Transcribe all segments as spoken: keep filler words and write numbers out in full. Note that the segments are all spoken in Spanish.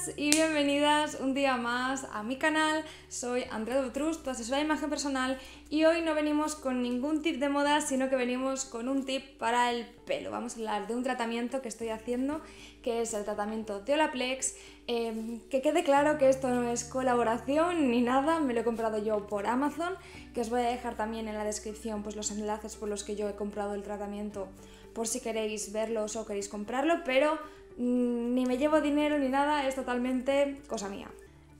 Bienvenidas y bienvenidas un día más a mi canal. Soy Andrea Dutrús, tu asesora de imagen personal, y hoy no venimos con ningún tip de moda, sino que venimos con un tip para el pelo. Vamos a hablar de un tratamiento que estoy haciendo, que es el tratamiento de Olaplex. Eh, que quede claro que esto no es colaboración ni nada, me lo he comprado yo por Amazon, que os voy a dejar también en la descripción pues, los enlaces por los que yo he comprado el tratamiento, por si queréis verlos o queréis comprarlo, pero ni me llevo dinero ni nada, es totalmente cosa mía.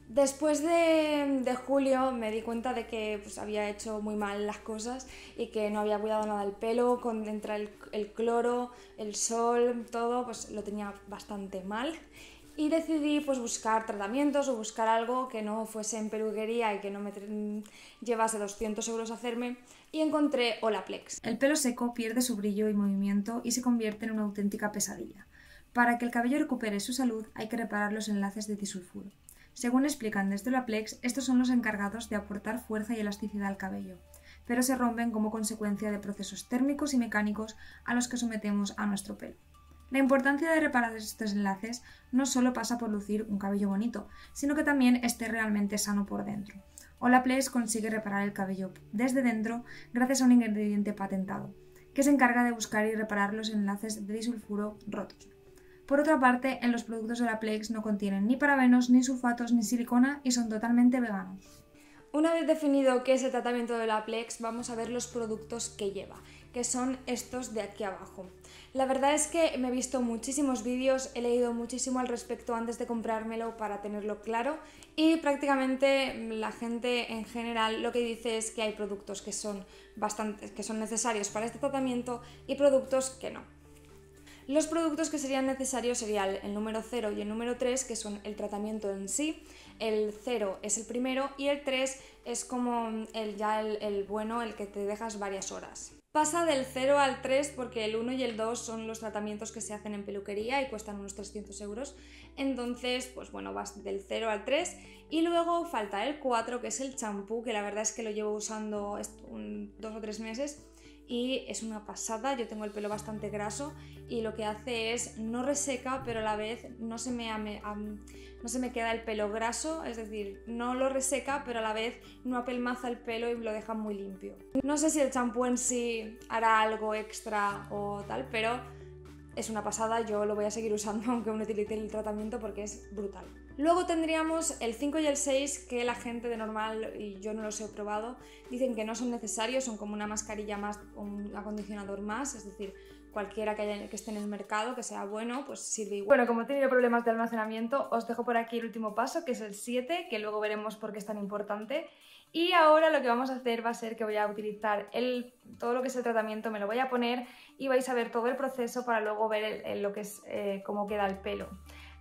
Después de, de julio me di cuenta de que pues, había hecho muy mal las cosas y que no había cuidado nada el pelo, con, entre el, el cloro, el sol, todo, pues lo tenía bastante mal. Y decidí pues, buscar tratamientos o buscar algo que no fuese en peluquería y que no me llevase doscientos euros a hacerme, y encontré Olaplex. El pelo seco pierde su brillo y movimiento y se convierte en una auténtica pesadilla. Para que el cabello recupere su salud hay que reparar los enlaces de disulfuro. Según explican desde Olaplex, estos son los encargados de aportar fuerza y elasticidad al cabello, pero se rompen como consecuencia de procesos térmicos y mecánicos a los que sometemos a nuestro pelo. La importancia de reparar estos enlaces no solo pasa por lucir un cabello bonito, sino que también esté realmente sano por dentro. Olaplex consigue reparar el cabello desde dentro gracias a un ingrediente patentado, que se encarga de buscar y reparar los enlaces de disulfuro rotos. Por otra parte, en los productos de Olaplex no contienen ni parabenos, ni sulfatos, ni silicona y son totalmente veganos. Una vez definido qué es el tratamiento de Olaplex, vamos a ver los productos que lleva, que son estos de aquí abajo. La verdad es que me he visto muchísimos vídeos, he leído muchísimo al respecto antes de comprármelo para tenerlo claro, y prácticamente la gente en general lo que dice es que hay productos que son, bastante, que son necesarios para este tratamiento y productos que no. Los productos que serían necesarios serían el número cero y el número tres, que son el tratamiento en sí. El cero es el primero y el tres es como el, ya el, el bueno, el que te dejas varias horas. Pasa del cero al tres porque el uno y el dos son los tratamientos que se hacen en peluquería y cuestan unos trescientos euros. Entonces, pues bueno, vas del cero al tres y luego falta el cuatro, que es el champú, que la verdad es que lo llevo usando un, dos o tres meses. Y es una pasada, yo tengo el pelo bastante graso y lo que hace es no reseca, pero a la vez no se me, ame, am, no se me queda el pelo graso, es decir, no lo reseca, pero a la vez no apelmaza el pelo y lo deja muy limpio. No sé si el champú en sí hará algo extra o tal, pero es una pasada, yo lo voy a seguir usando aunque no utilice el tratamiento porque es brutal. Luego tendríamos el cinco y el seis, que la gente de normal, y yo no los he probado, dicen que no son necesarios, son como una mascarilla más, un acondicionador más, es decir, cualquiera que, haya, que esté en el mercado, que sea bueno, pues sirve igual. Bueno, como he tenido problemas de almacenamiento, os dejo por aquí el último paso, que es el siete, que luego veremos por qué es tan importante. Y ahora lo que vamos a hacer va a ser que voy a utilizar el, todo lo que es el tratamiento, me lo voy a poner y vais a ver todo el proceso para luego ver el, el, lo que es, eh, cómo queda el pelo.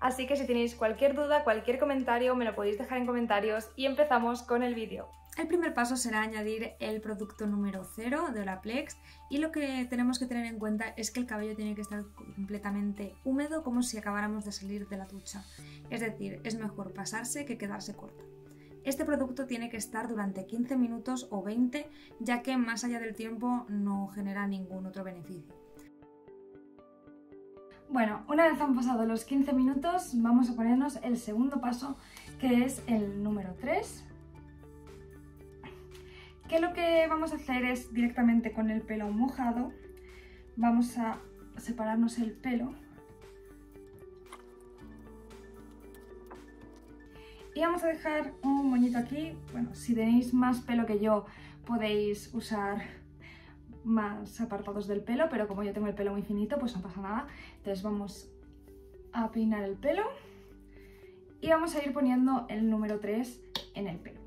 Así que si tenéis cualquier duda, cualquier comentario, me lo podéis dejar en comentarios y empezamos con el vídeo. El primer paso será añadir el producto número cero de Olaplex, y lo que tenemos que tener en cuenta es que el cabello tiene que estar completamente húmedo, como si acabáramos de salir de la ducha. Es decir, es mejor pasarse que quedarse corta. Este producto tiene que estar durante quince minutos o veinte, ya que más allá del tiempo no genera ningún otro beneficio. Bueno, una vez han pasado los quince minutos, vamos a ponernos el segundo paso, que es el número tres. Que lo que vamos a hacer es directamente con el pelo mojado, vamos a separarnos el pelo. Y vamos a dejar un moñito aquí, bueno, si tenéis más pelo que yo podéis usar más apartados del pelo, pero como yo tengo el pelo muy finito pues no pasa nada. Entonces vamos a peinar el pelo y vamos a ir poniendo el número tres en el pelo.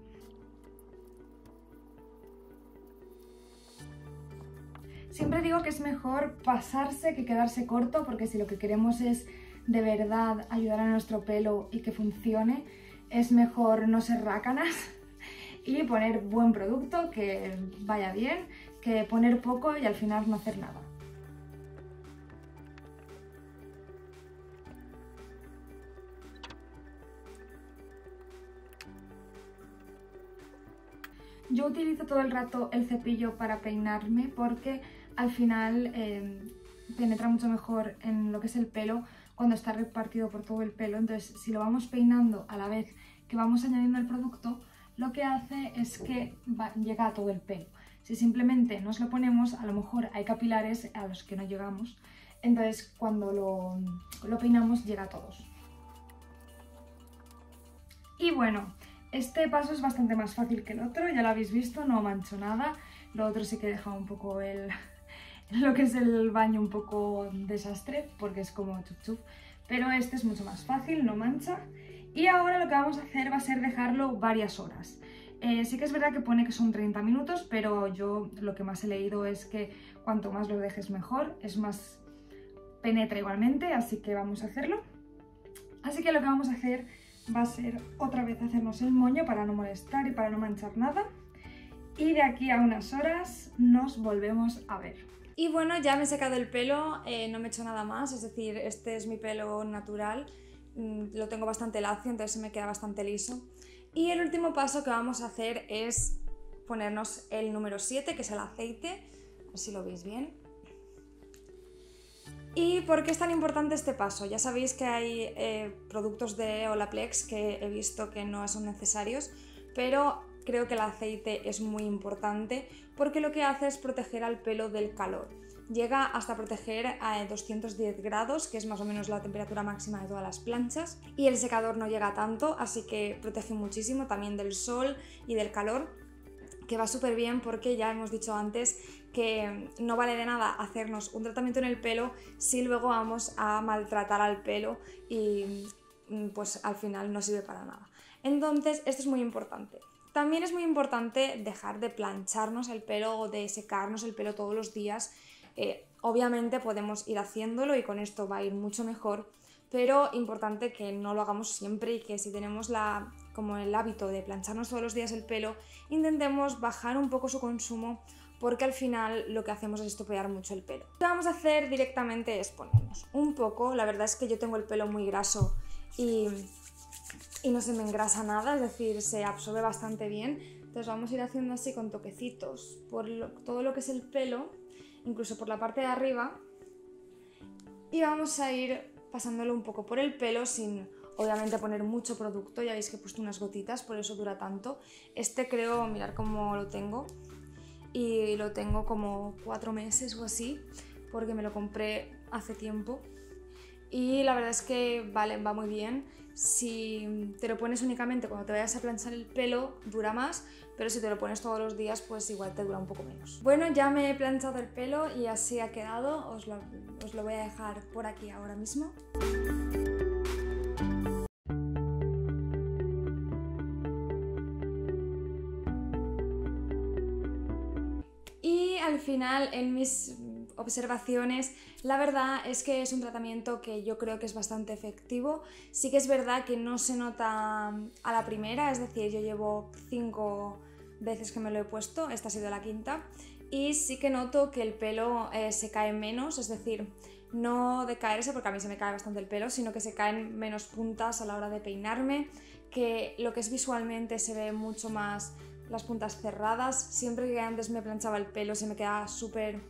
Siempre digo que es mejor pasarse que quedarse corto, porque si lo que queremos es de verdad ayudar a nuestro pelo y que funcione, es mejor no ser rácanas y poner buen producto, que vaya bien, que poner poco y al final no hacer nada. Yo utilizo todo el rato el cepillo para peinarme porque al final eh, penetra mucho mejor en lo que es el pelo cuando está repartido por todo el pelo. Entonces, si lo vamos peinando a la vez que vamos añadiendo el producto, lo que hace es que va, llega a todo el pelo. Si simplemente nos lo ponemos, a lo mejor hay capilares a los que no llegamos, entonces cuando lo, lo peinamos llega a todos. Y bueno, este paso es bastante más fácil que el otro, ya lo habéis visto, no mancho nada. Lo otro sí que deja un poco el, lo que es el baño un poco desastre, porque es como chup chup. Pero este es mucho más fácil, no mancha. Y ahora lo que vamos a hacer va a ser dejarlo varias horas. Eh, sí que es verdad que pone que son treinta minutos, pero yo lo que más he leído es que cuanto más lo dejes mejor, es más penetra igualmente, así que vamos a hacerlo. Así que lo que vamos a hacer va a ser otra vez hacernos el moño para no molestar y para no manchar nada. Y de aquí a unas horas nos volvemos a ver. Y bueno, ya me he secado el pelo, eh, no me he hecho nada más, es decir, este es mi pelo natural. Lo tengo bastante lacio, entonces se me queda bastante liso. Y el último paso que vamos a hacer es ponernos el número siete, que es el aceite, a ver si lo veis bien. ¿Y por qué es tan importante este paso? Ya sabéis que hay eh, productos de Olaplex que he visto que no son necesarios, pero creo que el aceite es muy importante porque lo que hace es proteger al pelo del calor. Llega hasta proteger a doscientos diez grados, que es más o menos la temperatura máxima de todas las planchas, y el secador no llega tanto, así que protege muchísimo también del sol y del calor, que va súper bien porque ya hemos dicho antes que no vale de nada hacernos un tratamiento en el pelo si luego vamos a maltratar al pelo y pues al final no sirve para nada. Entonces esto es muy importante. También es muy importante dejar de plancharnos el pelo o de secarnos el pelo todos los días. Eh, obviamente podemos ir haciéndolo y con esto va a ir mucho mejor, pero importante que no lo hagamos siempre y que si tenemos la, como el hábito de plancharnos todos los días el pelo, intentemos bajar un poco su consumo porque al final lo que hacemos es estropear mucho el pelo. Lo que vamos a hacer directamente es ponernos un poco, la verdad es que yo tengo el pelo muy graso y, y no se me engrasa nada, es decir, se absorbe bastante bien, entonces vamos a ir haciendo así con toquecitos por lo, todo lo que es el pelo, incluso por la parte de arriba, y vamos a ir pasándolo un poco por el pelo sin obviamente poner mucho producto. Ya veis que he puesto unas gotitas, por eso dura tanto. Este creo, mirad cómo lo tengo, y lo tengo como cuatro meses o así porque me lo compré hace tiempo y la verdad es que vale, va muy bien. Si te lo pones únicamente cuando te vayas a planchar el pelo dura más, pero si te lo pones todos los días pues igual te dura un poco menos. Bueno, ya me he planchado el pelo y así ha quedado, os lo, os lo voy a dejar por aquí ahora mismo. Y al final en mis observaciones, la verdad es que es un tratamiento que yo creo que es bastante efectivo. Sí que es verdad que no se nota a la primera, es decir, yo llevo cinco veces que me lo he puesto, esta ha sido la quinta, y sí que noto que el pelo eh, se cae menos, es decir, no de caerse, porque a mí se me cae bastante el pelo, sino que se caen menos puntas a la hora de peinarme, que lo que es visualmente se ve mucho más las puntas cerradas. Siempre que antes me planchaba el pelo se me quedaba súper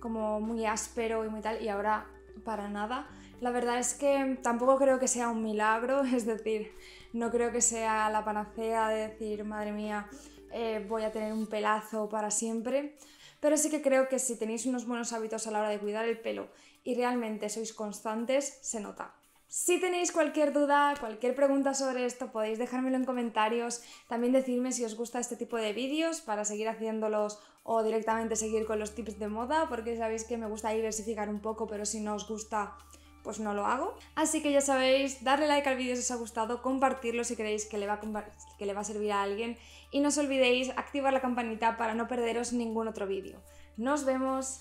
como muy áspero y muy tal, y ahora para nada. La verdad es que tampoco creo que sea un milagro, es decir, no creo que sea la panacea de decir, madre mía, eh, voy a tener un pelazo para siempre, pero sí que creo que si tenéis unos buenos hábitos a la hora de cuidar el pelo y realmente sois constantes, se nota. Si tenéis cualquier duda, cualquier pregunta sobre esto, podéis dejármelo en comentarios. También decirme si os gusta este tipo de vídeos para seguir haciéndolos o directamente seguir con los tips de moda, porque sabéis que me gusta diversificar un poco, pero si no os gusta, pues no lo hago. Así que ya sabéis, darle like al vídeo si os ha gustado, compartirlo si creéis que le va a, que le va a servir a alguien, y no os olvidéis activar la campanita para no perderos ningún otro vídeo. ¡Nos vemos!